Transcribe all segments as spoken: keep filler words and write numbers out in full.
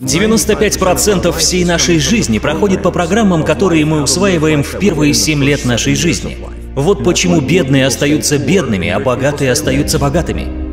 девяносто пять процентов всей нашей жизни проходит по программам, которые мы усваиваем в первые семь лет нашей жизни. Вот почему бедные остаются бедными, а богатые остаются богатыми.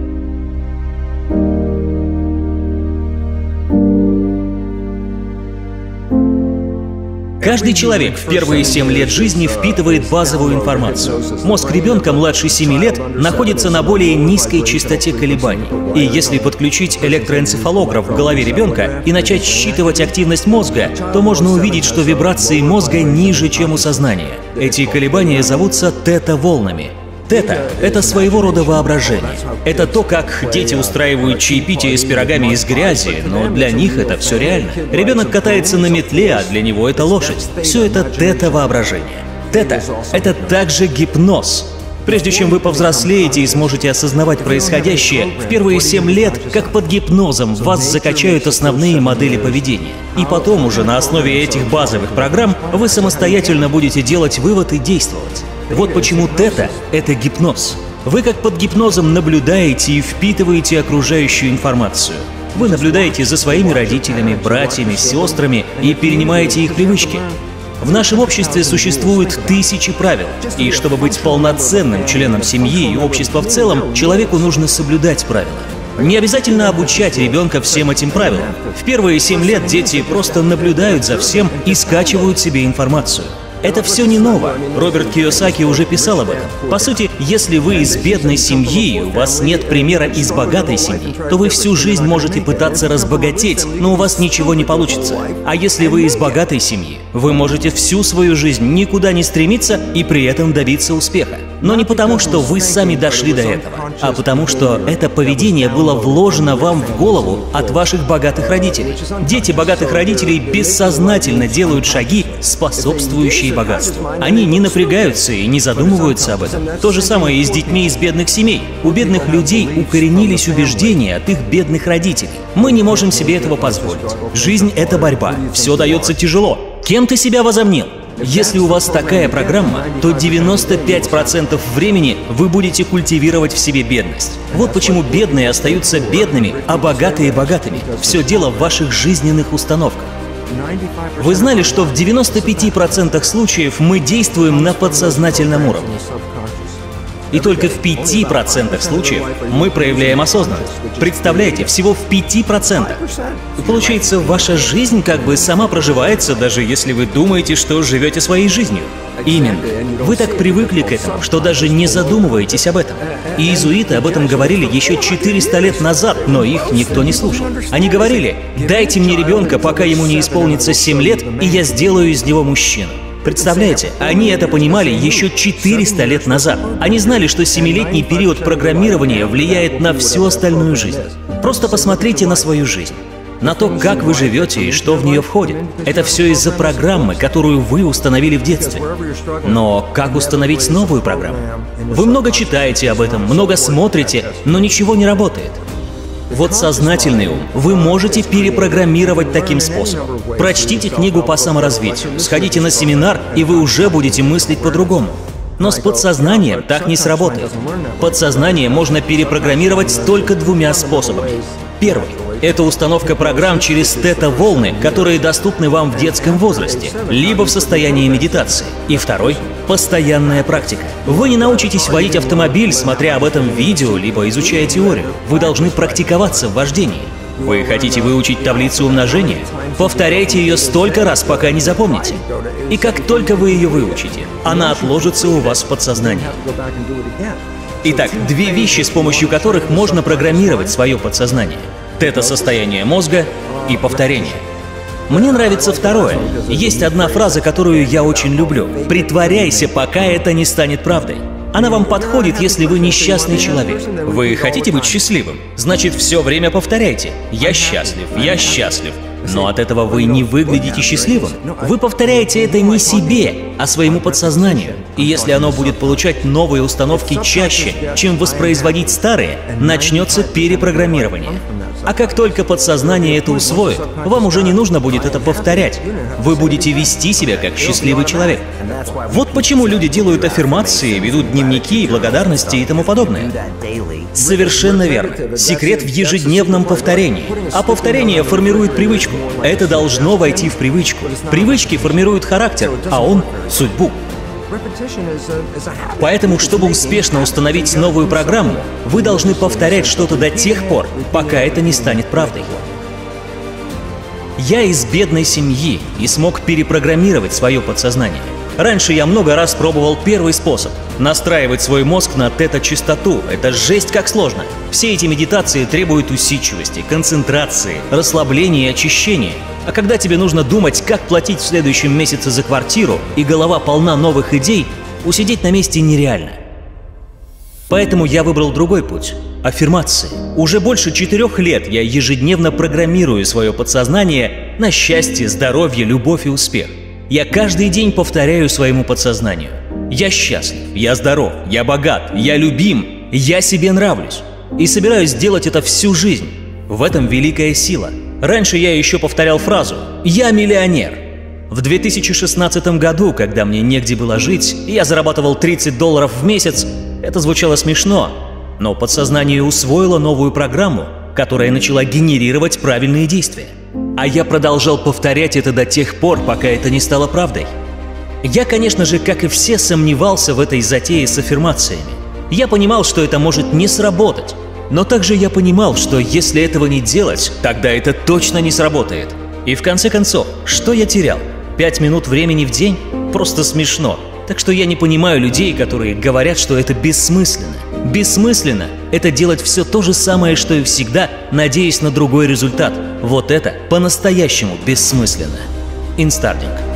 Каждый человек в первые семь лет жизни впитывает базовую информацию. Мозг ребенка младше семи лет находится на более низкой частоте колебаний. И если подключить электроэнцефалограф к голове ребенка и начать считывать активность мозга, то можно увидеть, что вибрации мозга ниже, чем у сознания. Эти колебания зовутся тета-волнами. Тета — это своего рода воображение. Это то, как дети устраивают чаепитие с пирогами из грязи, но для них это все реально. Ребенок катается на метле, а для него это лошадь. Все это тета-воображение. Тета — это также гипноз. Прежде чем вы повзрослеете и сможете осознавать происходящее, в первые семь лет, как под гипнозом, вас закачают основные модели поведения. И потом уже на основе этих базовых программ вы самостоятельно будете делать вывод и действовать. Вот почему тета — это гипноз. Вы как под гипнозом наблюдаете и впитываете окружающую информацию. Вы наблюдаете за своими родителями, братьями, сестрами и перенимаете их привычки. В нашем обществе существует тысячи правил, и чтобы быть полноценным членом семьи и общества в целом, человеку нужно соблюдать правила. Не обязательно обучать ребенка всем этим правилам. В первые семь лет дети просто наблюдают за всем и скачивают себе информацию. Это все не ново. Роберт Киосаки уже писал об этом. По сути, если вы из бедной семьи, и у вас нет примера из богатой семьи, то вы всю жизнь можете пытаться разбогатеть, но у вас ничего не получится. А если вы из богатой семьи, вы можете всю свою жизнь никуда не стремиться и при этом добиться успеха. Но не потому, что вы сами дошли до этого, а потому, что это поведение было вложено вам в голову от ваших богатых родителей. Дети богатых родителей бессознательно делают шаги, способствующие богатству. Они не напрягаются и не задумываются об этом. То же самое и с детьми из бедных семей. У бедных людей укоренились убеждения от их бедных родителей. Мы не можем себе этого позволить. Жизнь — это борьба. Все дается тяжело. Кем ты себя возомнил? Если у вас такая программа, то девяносто пять процентов времени вы будете культивировать в себе бедность. Вот почему бедные остаются бедными, а богатые — богатыми. Все дело в ваших жизненных установках. Вы знали, что в девяноста пяти процентах случаев мы действуем на подсознательном уровне? И только в пяти процентах случаев мы проявляем осознанность. Представляете, всего в пяти процентах. Получается, ваша жизнь как бы сама проживается, даже если вы думаете, что живете своей жизнью. Именно. Вы так привыкли к этому, что даже не задумываетесь об этом. Иезуиты об этом говорили еще четыреста лет назад, но их никто не слушал. Они говорили: «Дайте мне ребенка, пока ему не исполнится семь лет, и я сделаю из него мужчину». Представляете, они это понимали еще четыреста лет назад. Они знали, что семилетний период программирования влияет на всю остальную жизнь. Просто посмотрите на свою жизнь, на то, как вы живете и что в нее входит. Это все из-за программы, которую вы установили в детстве. Но как установить новую программу? Вы много читаете об этом, много смотрите, но ничего не работает. Вот сознательный ум вы можете перепрограммировать таким способом. Прочтите книгу по саморазвитию, сходите на семинар, и вы уже будете мыслить по-другому. Но с подсознанием так не сработает. Подсознание можно перепрограммировать только двумя способами. Первый — это установка программ через тета-волны, которые доступны вам в детском возрасте, либо в состоянии медитации. И второй — постоянная практика. Вы не научитесь водить автомобиль, смотря об этом видео, либо изучая теорию. Вы должны практиковаться в вождении. Вы хотите выучить таблицу умножения? Повторяйте ее столько раз, пока не запомните. И как только вы ее выучите, она отложится у вас в подсознании. Итак, две вещи, с помощью которых можно программировать свое подсознание. Тета-состояние мозга и повторение. Мне нравится второе. Есть одна фраза, которую я очень люблю. «Притворяйся, пока это не станет правдой». Она вам подходит, если вы несчастный человек. Вы хотите быть счастливым? Значит, все время повторяйте: «Я счастлив, я счастлив». Но от этого вы не выглядите счастливым. Вы повторяете это не себе, а своему подсознанию. И если оно будет получать новые установки чаще, чем воспроизводить старые, начнется перепрограммирование. А как только подсознание это усвоит, вам уже не нужно будет это повторять. Вы будете вести себя как счастливый человек. Вот почему люди делают аффирмации, ведут дневники, благодарности и тому подобное. Совершенно верно. Секрет в ежедневном повторении. А повторение формирует привычку. Это должно войти в привычку. Привычки формируют характер, а он — судьбу. Поэтому, чтобы успешно установить новую программу, вы должны повторять что-то до тех пор, пока это не станет правдой. Я из бедной семьи и смог перепрограммировать свое подсознание. Раньше я много раз пробовал первый способ — настраивать свой мозг на тета-частоту. Это жесть как сложно. Все эти медитации требуют усидчивости, концентрации, расслабления и очищения. А когда тебе нужно думать, как платить в следующем месяце за квартиру, и голова полна новых идей, усидеть на месте нереально. Поэтому я выбрал другой путь — аффирмации. Уже больше четырех лет я ежедневно программирую свое подсознание на счастье, здоровье, любовь и успех. Я каждый день повторяю своему подсознанию. Я счастлив, я здоров, я богат, я любим, я себе нравлюсь. И собираюсь делать это всю жизнь. В этом великая сила. Раньше я еще повторял фразу «Я миллионер». В две тысячи шестнадцатом году, когда мне негде было жить, я зарабатывал тридцать долларов в месяц. Это звучало смешно, но подсознание усвоило новую программу, которая начала генерировать правильные действия. А я продолжал повторять это до тех пор, пока это не стало правдой. Я, конечно же, как и все, сомневался в этой затее с аффирмациями. Я понимал, что это может не сработать. Но также я понимал, что если этого не делать, тогда это точно не сработает. И в конце концов, что я терял? Пять минут времени в день? Просто смешно. Так что я не понимаю людей, которые говорят, что это бессмысленно. Бессмысленно — это делать все то же самое, что и всегда, надеясь на другой результат. Вот это по-настоящему бессмысленно. Инстардинг.